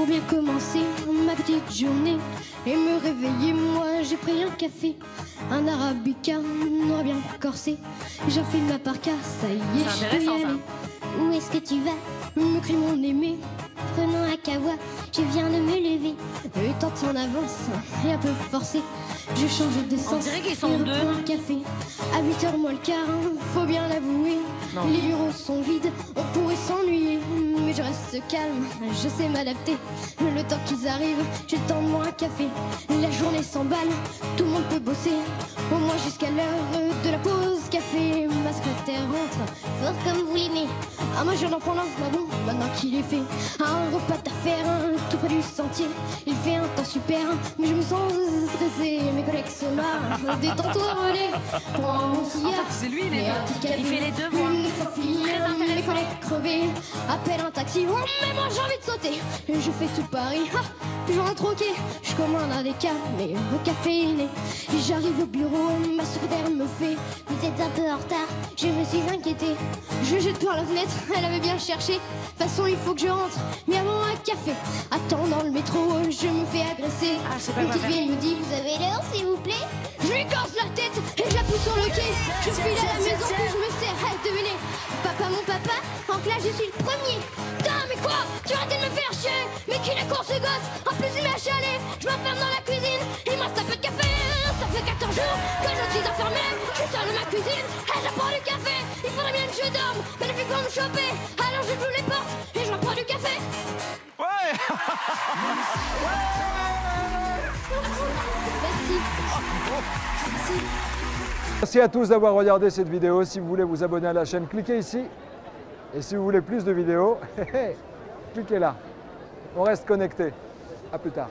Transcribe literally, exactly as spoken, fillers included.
pour bien commencer ma petite journée et me réveiller, moi j'ai pris un café, un arabica noir bien corsé, j'enfile ma parka, ça y est, je peux y aller. Ça. Où est-ce que tu vas? Me crie mon aimé, prenant un kawa, je viens de me lever. Le temps de s'en avance et un peu forcé, je change de sens. On dirait qu'ils sont deux. Un café. À huit heures moins le quart, faut bien l'avouer, les bureaux sont vides, on pourrait s'ennuyer. Mais je reste calme, je sais m'adapter. Le temps qu'ils arrivent, j'ai le temps de boire un café. La journée s'emballe, tout le monde peut bosser, au moins jusqu'à l'heure de la pause café. Ma secrétaire rentre, fort comme vous l'aimez. Ah moi j'en prends un, bah bon, maintenant qu'il est fait. Un repas d'affaires, tout près du sentier. Il fait un temps super, mais je me sens stressée. Mes collègues se marrent, détends-toi René. Prends mon cigare, c'est lui les deux. Il fait les deux voix. Mes collègues crevés, appelle un taxi. Oh mais moi j'ai envie de sauter. Je fais tout Paris, ah, puis je rentre ok. Je commande un des cas, mais recaféiné. J'arrive au bureau, ma secrétaire me fait: vous êtes un peu en retard, je me suis inquiétée. Je jette par la fenêtre, elle avait bien cherché. De toute façon il faut que je rentre, mais avant un café. Attends dans le métro, je me fais agresser. Ah, une petite vieille me dit: vous avez l'heure s'il vous plaît. Je lui corse la tête et je la pousse sur le quai. Je file à la maison puis je me serre, ah, devinez. Papa mon papa, en classe je suis le premier. Putain mais quoi, tu arrêtes de me faire chier. Mais qui la course ce gosse, en plus il m'a chalé. Je m'enferme dans la cuisine, il m'a tapé de café. Ça fait quatorze jours que je suis enfermée. Je suis seule dans ma cuisine et je prends du café. Il faudrait bien que je dorme, mais depuis qu'on me chopait, alors je joue les portes et je prends du café. Ouais. Merci. Merci. Merci à tous d'avoir regardé cette vidéo. Si vous voulez vous abonner à la chaîne, cliquez ici. Et si vous voulez plus de vidéos, cliquez là. On reste connecté. À plus tard.